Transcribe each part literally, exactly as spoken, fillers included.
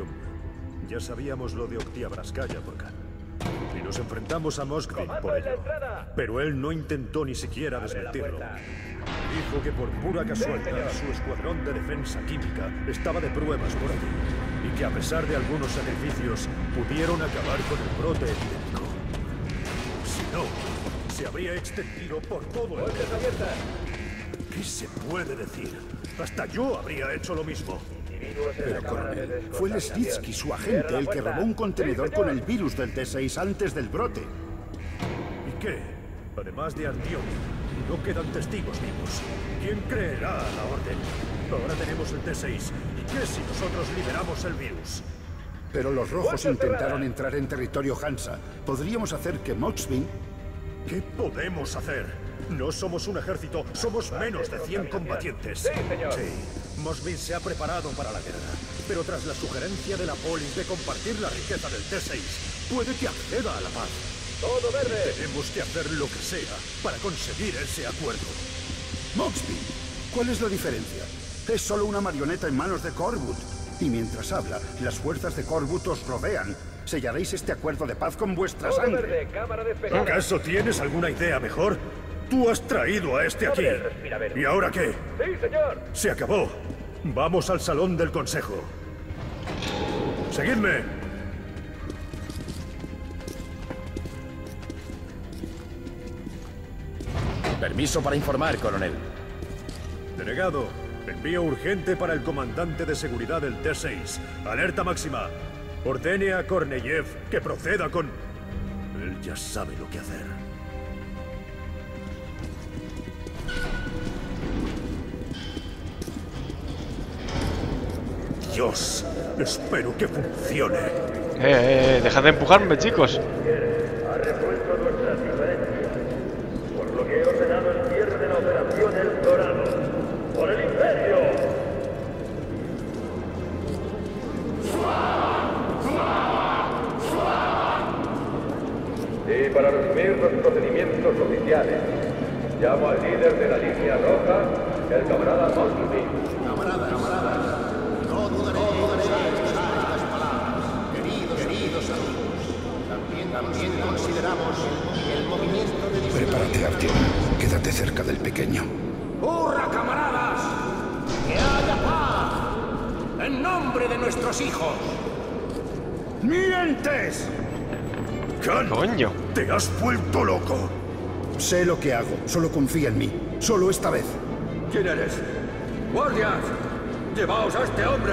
Artyom. Ya sabíamos lo de Oktyabrskaya por acá. Y nos enfrentamos a Moskvin por ello. Pero él no intentó ni siquiera desmentirlo. Dijo que por pura casualidad su escuadrón de defensa química estaba de pruebas por allí. Y que a pesar de algunos sacrificios, pudieron acabar con el brote epidémico. Si no, se habría extendido por todo el... ¿Qué se puede decir? Hasta yo habría hecho lo mismo. Pero, coronel, fue el Slitsky, su agente, el que robó un contenedor con el virus del T seis antes del brote. ¿Y qué? Además de Artyom, no quedan testigos vivos. ¿Quién creerá a la orden? Ahora tenemos el T seis. ¿Y qué si nosotros liberamos el virus? Pero los rojos intentaron entrar en territorio Hansa. ¿Podríamos hacer que Moxby...? ¿Qué podemos hacer? No somos un ejército, somos menos de cien combatientes. Sí, señor. Sí. Mosby se ha preparado para la guerra, pero tras la sugerencia de la polis de compartir la riqueza del T seis, puede que acceda a la paz. ¡Todo verde! Tenemos que hacer lo que sea para conseguir ese acuerdo. Mosby, ¿cuál es la diferencia? Es solo una marioneta en manos de Korbut. Y mientras habla, las fuerzas de Korbut os rodean. Sellaréis este acuerdo de paz con vuestra Todo sangre. Verde, cámara despejada. ¿Acaso tienes alguna idea mejor? Tú has traído a este aquí. ¿Y ahora qué? Sí, señor. Se acabó. Vamos al salón del consejo. Seguidme. Permiso para informar, coronel. Delegado, envío urgente para el comandante de seguridad del T seis. Alerta máxima. Ordene a Korneyev que proceda con... Él ya sabe lo que hacer. Dios, espero que funcione. Eh, eh, eh, dejad de empujarme, chicos. Ha resuelto nuestra diferencia, por lo que he ordenado el cierre de la operación El Dorado. ¡Por el imperio! Y para resumir los procedimientos oficiales, llamo al líder de la línea roja, el camarada Mosby. Camarada, camarada. También consideramos el movimiento de... Prepárate, Artyom. Quédate cerca del pequeño. ¡Hurra, camaradas! ¡Que haya paz! ¡En nombre de nuestros hijos! ¡Mientes! ¿Qué coño? ¡Te has vuelto loco! Sé lo que hago. Solo confía en mí. Solo esta vez. ¿Quién eres? ¡Guardias! ¡Llevaos a este hombre!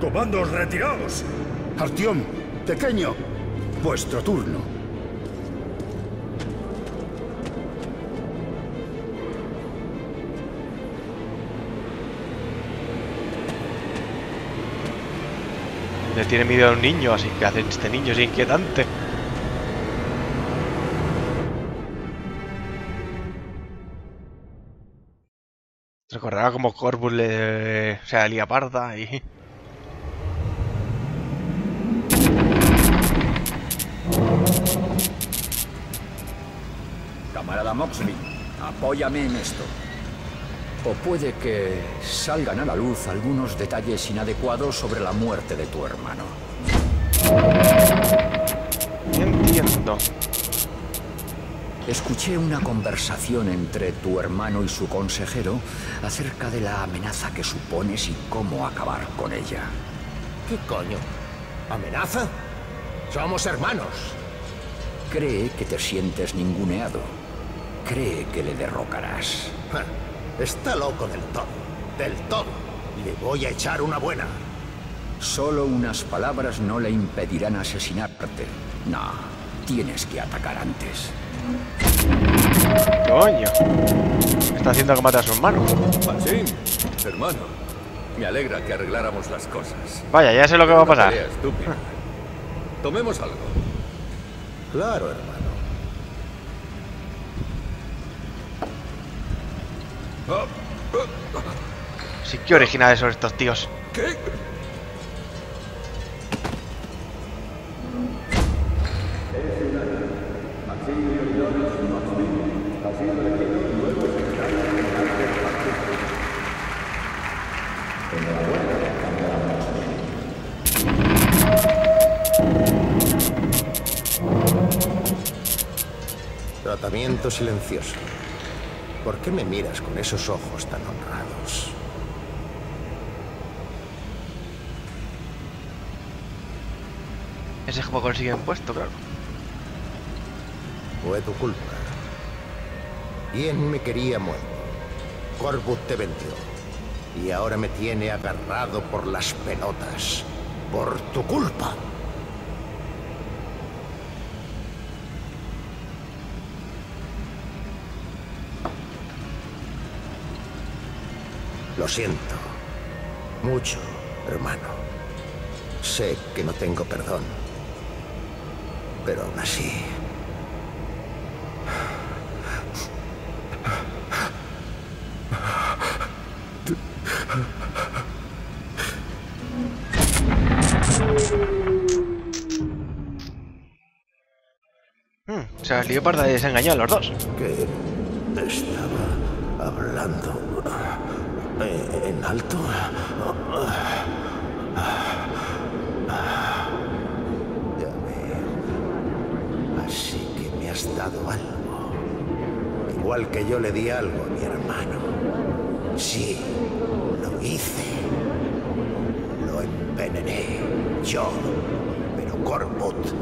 ¡Comandos retirados! Artyom, pequeño... Vuestro turno. Le tiene miedo a un niño, así que hacen este niño, es inquietante. Recordaba como Korbut le... o sea, lía parda y... Camarada Moxby, apóyame en esto. O puede que salgan a la luz algunos detalles inadecuados sobre la muerte de tu hermano. Entiendo. Escuché una conversación entre tu hermano y su consejero acerca de la amenaza que supones y cómo acabar con ella. ¿Qué coño? ¿Amenaza? Somos hermanos. Cree que te sientes ninguneado. Cree que le derrocarás. Está loco del todo. Del todo. Le voy a echar una buena. Solo unas palabras no le impedirán asesinarte. No, tienes que atacar antes. Coño. Está haciendo que mate a su hermano. Así, hermano. Me alegra que arregláramos las cosas. Vaya, ya sé lo que va a pasar. Tomemos algo. Claro, hermano. Sí, qué originales son estos tíos. ¿Qué? tratamiento silencioso. ¿Por qué me miras con esos ojos tan honrados? Ese es como consiguen puesto, claro. Fue tu culpa. ¿Quién me quería muerto? Korbut te vendió. Y ahora me tiene agarrado por las pelotas. Por tu culpa. Lo siento. Mucho, hermano. Sé que no tengo perdón. Pero aún así... Hmm, o sea, el lío parda desengañó a los dos. ¿Qué estaba hablando? ¿En alto? Ya veo. Así que me has dado algo. Igual que yo le di algo a mi hermano. Sí, lo hice. Lo envenené. Yo. Pero Korbut...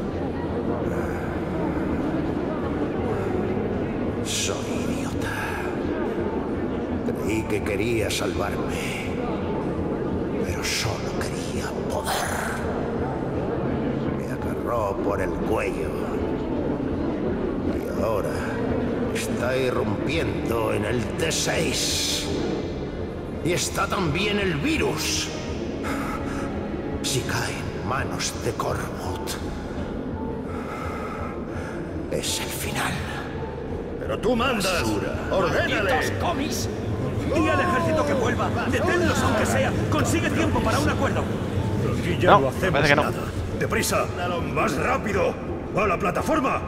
Soy idiota. Creí que quería salvarme, pero solo quería poder. Me agarró por el cuello y ahora está irrumpiendo en el T seis. Y está también el virus. Si cae en manos de Korbut, es el final. Pero tú mandas, ordénale. Dí al ejército que vuelva, deténlos aunque sea, consigue tiempo para un acuerdo. Aquí ya no, no hacemos que no. Nada. ¡Deprisa! ¡Más rápido! ¡A la plataforma!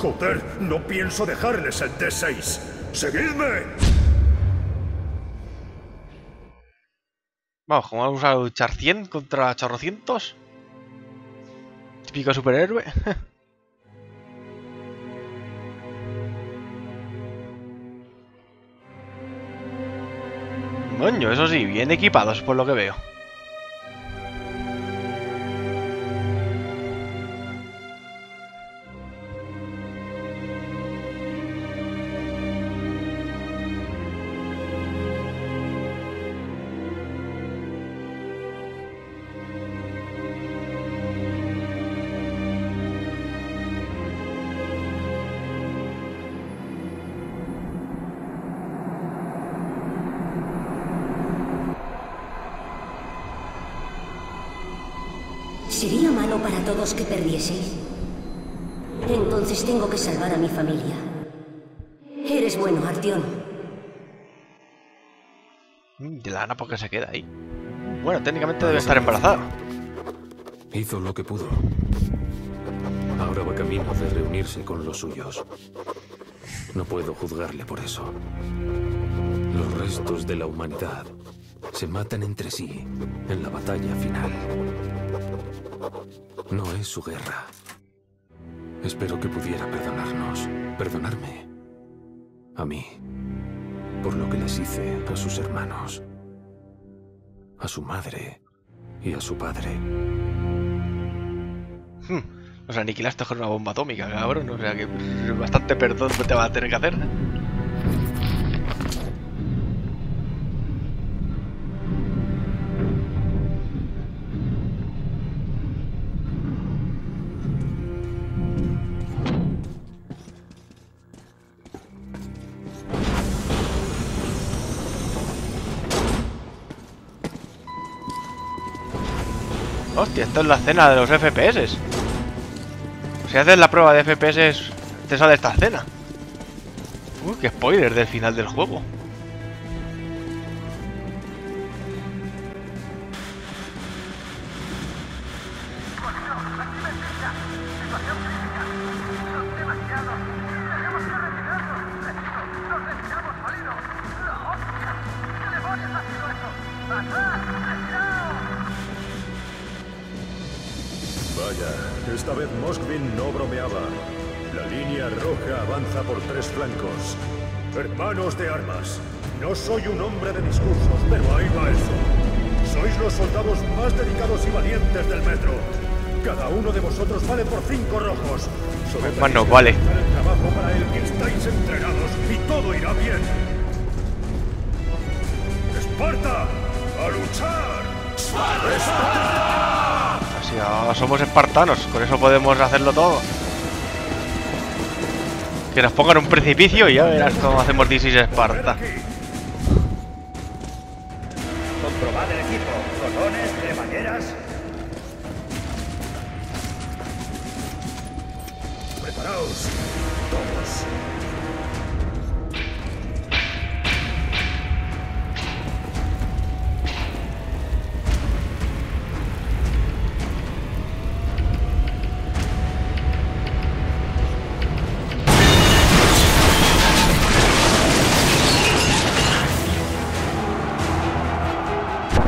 Joder, no pienso dejarles el T seis. ¡Seguidme! Vamos, ¿cómo vamos a luchar cien contra chorrocientos? Típico superhéroe. Coño, eso sí, bien equipados por lo que veo. Sería malo para todos que perdieseis. Entonces tengo que salvar a mi familia. Eres bueno, Artyom. De la Ana, porque se queda ahí. Bueno, técnicamente debe estar embarazada. Hizo lo que pudo. Ahora va camino de reunirse con los suyos. No puedo juzgarle por eso. Los restos de la humanidad se matan entre sí en la batalla final. No es su guerra. Espero que pudiera perdonarnos, perdonarme, a mí, por lo que les hice a sus hermanos, a su madre y a su padre. Hmm. O sea, aniquilaste con una bomba atómica, cabrón. O sea, que bastante perdón te va a tener que hacer. Hostia, esto es la escena de los F P S. Si haces la prueba de F P S, te sale esta escena. Uy, qué spoiler del final del juego. Esta vez Moskvin no bromeaba. La línea roja avanza por tres flancos. Hermanos de armas, no soy un hombre de discursos, pero ahí va eso. Sois los soldados más dedicados y valientes del metro. Cada uno de vosotros vale por cinco rojos. Más nos vale. El trabajo para el que estáis entrenados y todo irá bien. ¡Esparta! ¡A luchar! ¡Esparta! Así, ah, somos espartanos, con eso podemos hacerlo todo. Que nos pongan un precipicio y ya verás cómo hacemos D seis Esparta. Comprobad el equipo, cotones, cremalleras. Preparaos, todos.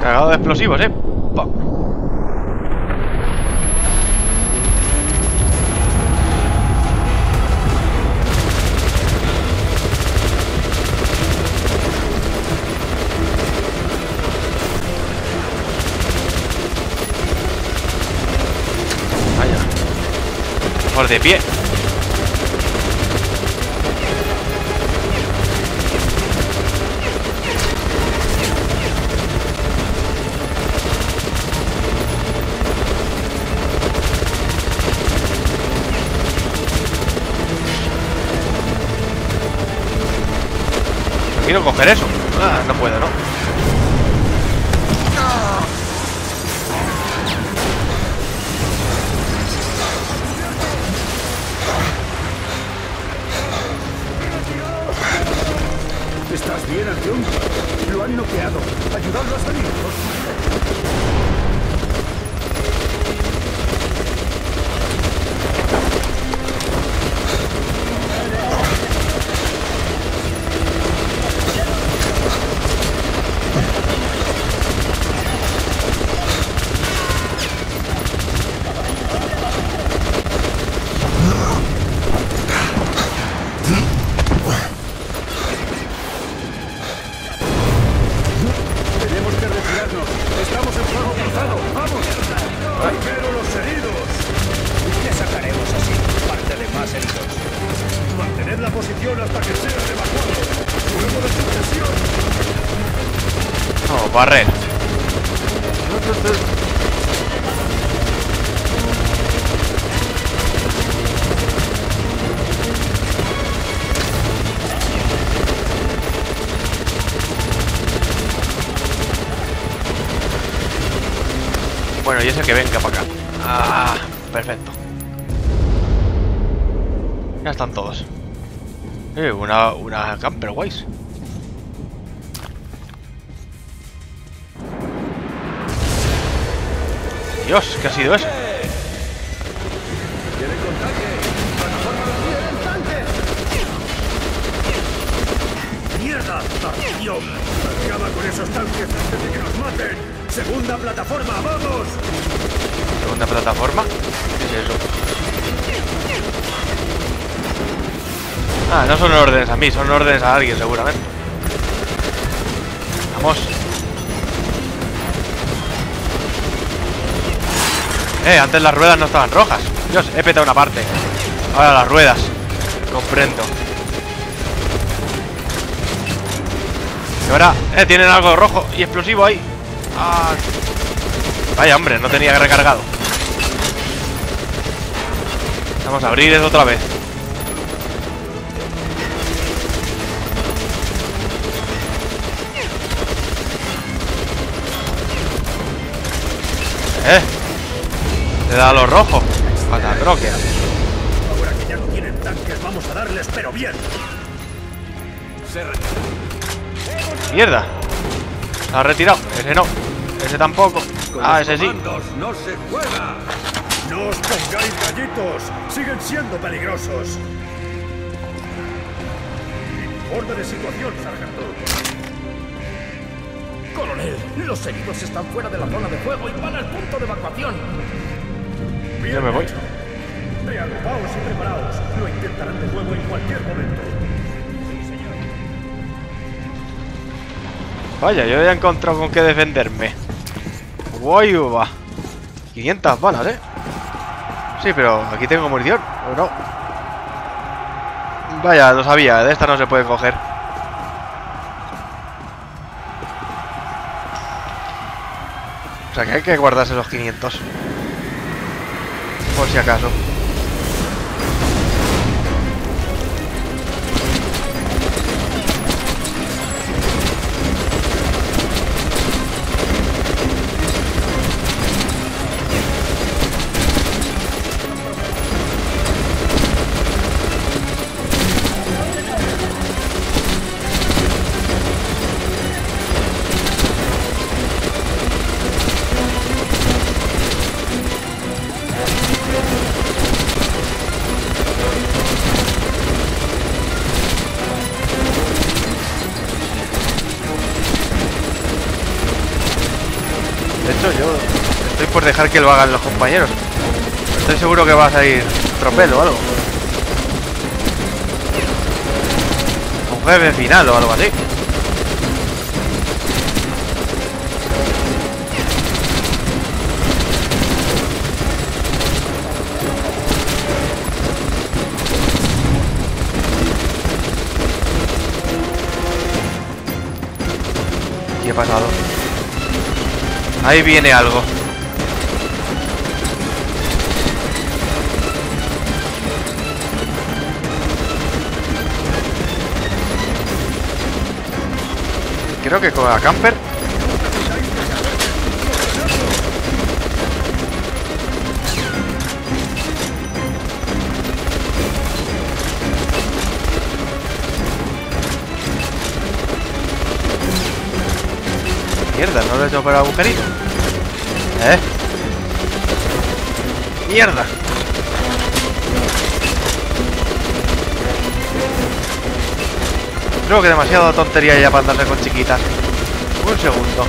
Cargado de explosivos, eh. ¡Pum! De pie. Quiero coger eso. Ah, no puedo, ¿no? Barrer. Bueno, y ese que venga para acá. Ah, perfecto. Ya están todos. Eh, una, una camper guays. Dios, ¿qué ha sido eso? ¡Mierda! ¡Artyom! ¡Acaba con esos tanques antes de que nos maten! ¡Segunda plataforma, vamos! ¿Segunda plataforma? ¿Qué es eso? Ah, no son órdenes a mí, son órdenes a alguien seguramente. Vamos. Eh, antes las ruedas no estaban rojas. Dios, he petado una parte. Ahora las ruedas. Comprendo. Y ahora, eh, tienen algo rojo y explosivo ahí. Ah. Vaya, hombre, no tenía recargado. Vamos a abrir eso otra vez. Eh. Le da a los rojos. Patatróquea. Ahora que ya no tienen tanques, vamos a darles, pero bien. Mierda. La ha retirado. Ese no. Ese tampoco. Ah, ese sí. No se juega. No os pongáis gallitos. Siguen siendo peligrosos. Informe de situación, sargento. Coronel, los heridos están fuera de la zona de juego y van al punto de evacuación. Yo me voy. Reagrupaos y preparaos. Lo intentarán de nuevo en cualquier momento. Sí, señor. Vaya, yo ya he encontrado con qué defenderme. Guay, uva. quinientas balas, eh. Sí, pero aquí tengo munición, ¿o no? Vaya, lo sabía, de esta no se puede coger. O sea que hay que guardarse los quinientos. Por si acaso. Dejar que lo hagan los compañeros. Estoy seguro que va a salir tropel o algo. Un jefe final o algo así. ¿Qué ha pasado? Ahí viene algo. Creo que con la camper. Mierda, no lo he hecho por el agujerito. ¿Eh? Mierda. Creo que demasiada tontería ya para andarse con chiquitas. Un segundo.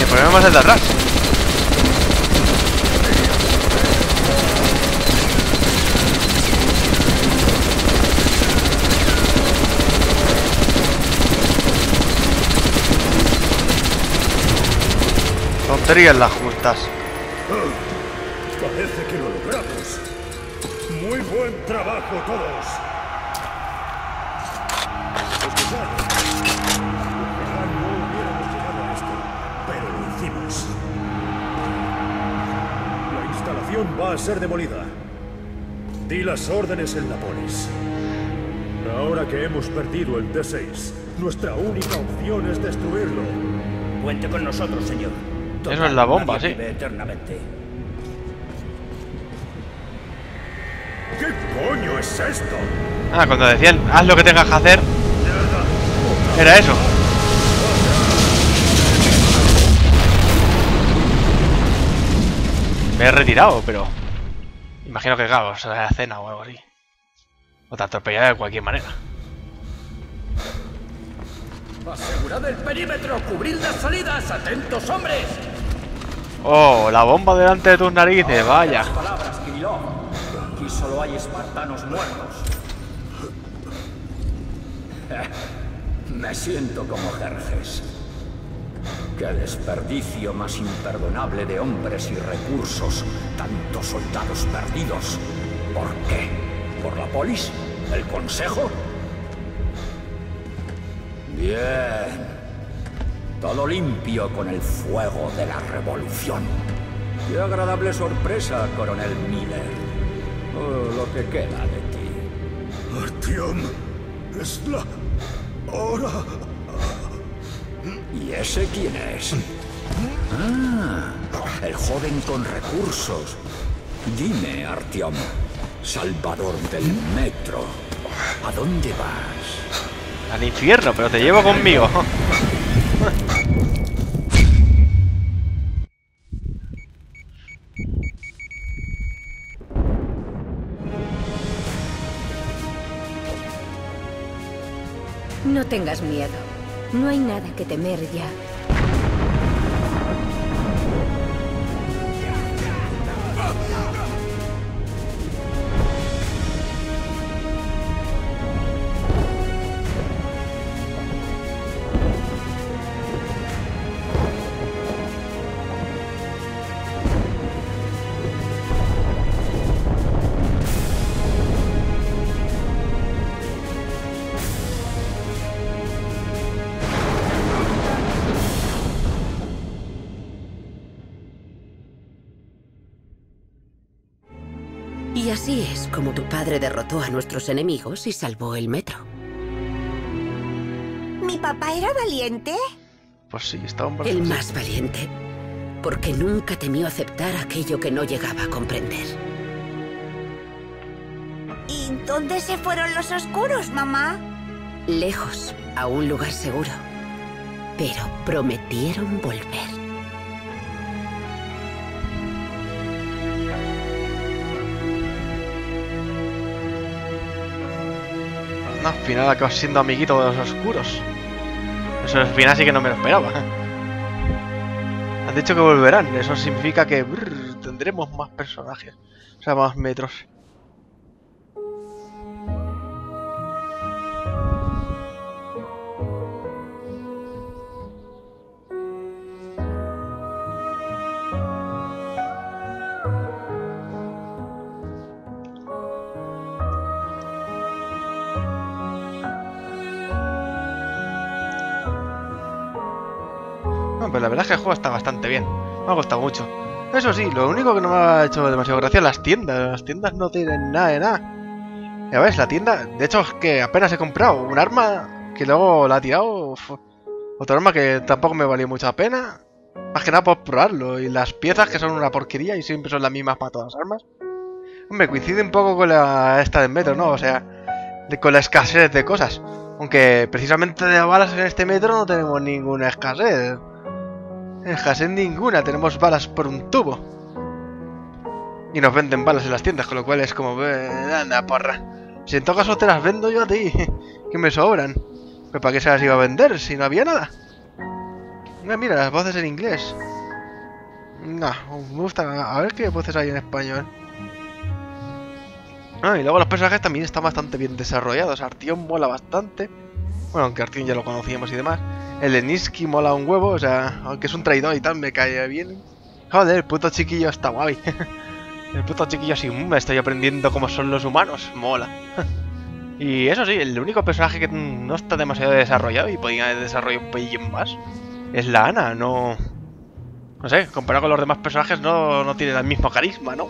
El problema es el de atrás. Serían las juntas. Oh, parece que lo logramos. Muy buen trabajo todos. Escuchad, ojalá no hubiéramos llegado a esto, pero lo hicimos. La instalación va a ser demolida. Di las órdenes en Nápoles. Ahora que hemos perdido el D seis, nuestra única opción es destruirlo. Cuente con nosotros, señor. Eso es la bomba, sí. Eternamente. ¿Qué coño es esto? Ah, cuando decían, haz lo que tengas que hacer, era eso. Me he retirado, pero imagino que claro, se la cena o algo así. O te atropellará de cualquier manera. Asegurad el perímetro, cubrid las salidas, atentos hombres. Oh, la bomba delante de tus narices, no, vaya. Las palabras, Quilón. Aquí solo hay espartanos muertos. Me siento como Jerjes. Qué desperdicio más imperdonable de hombres y recursos. Tantos soldados perdidos. ¿Por qué? ¿Por la polis? ¿El consejo? Bien. Todo limpio con el fuego de la revolución. Qué agradable sorpresa, coronel Miller. Oh, lo que queda de ti. Artyom, es la hora. ¿Y ese quién es? Ah, el joven con recursos. Dime, Artyom, salvador del metro, ¿a dónde vas? Al infierno, pero te llevo conmigo. No tengas miedo. No hay nada que temer ya. Así es como tu padre derrotó a nuestros enemigos y salvó el metro. ¿Mi papá era valiente? Pues sí, estaba un valiente. El más valiente, porque nunca temió aceptar aquello que no llegaba a comprender. ¿Y dónde se fueron los oscuros, mamá? Lejos, a un lugar seguro. Pero prometieron volver. No, al final acabas siendo amiguito de los oscuros. Eso al final sí que no me lo esperaba. Han dicho que volverán. Eso significa que brr, tendremos más personajes. O sea, más metros. Pues la verdad es que el juego está bastante bien. Me ha gustado mucho. Eso sí, lo único que no me ha hecho demasiado gracia es las tiendas. Las tiendas no tienen nada de nada. Ya ves, la tienda... De hecho, es que apenas he comprado un arma que luego la he tirado. Otra arma que tampoco me valió mucha pena. Más que nada por probarlo. Y las piezas que son una porquería y siempre son las mismas para todas las armas. Hombre, coincide un poco con la esta del metro, ¿no? O sea, de, con la escasez de cosas. Aunque precisamente de balas en este metro no tenemos ninguna escasez. En ninguna, tenemos balas por un tubo. Y nos venden balas en las tiendas, con lo cual es como... Anda, porra. Si en todo caso te las vendo yo a ti, que me sobran. Pero ¿para qué se las iba a vender si no había nada? Mira, mira, las voces en inglés. No, me gustan. A ver qué voces hay en español. Ah, y luego los personajes también están bastante bien desarrollados. Artyom mola bastante. Bueno, aunque Artyom ya lo conocíamos y demás. El Leninsky mola un huevo, o sea, aunque es un traidor y tal, me cae bien. Joder, el puto chiquillo está guay. El puto chiquillo así, me estoy aprendiendo cómo son los humanos, mola. Y eso sí, el único personaje que no está demasiado desarrollado y podría desarrollar un pelín más es la Ana, no... No sé, comparado con los demás personajes no, no tiene el mismo carisma, ¿no?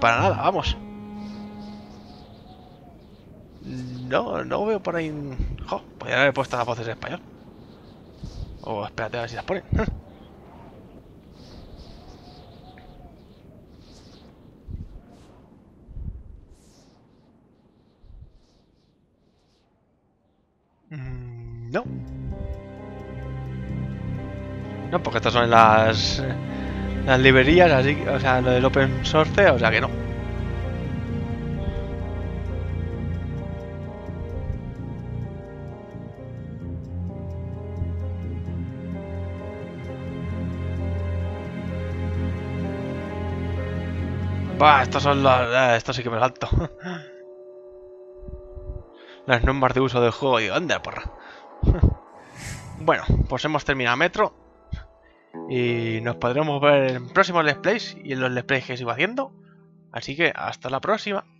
Para nada, vamos. No, no veo por ahí... Jo, podría haber puesto las voces en español. O oh, espérate a ver si las ponen. mm, no. No, porque estas son las... Las librerías, así que... O sea, lo del open source, o sea que no. Bah, estos son los... Estos sí que me salto. Las normas de uso del juego, digo, anda, porra. Bueno, pues hemos terminado Metro. Y nos podremos ver en próximos Let's Plays y en los Let's Plays que sigo haciendo. Así que hasta la próxima.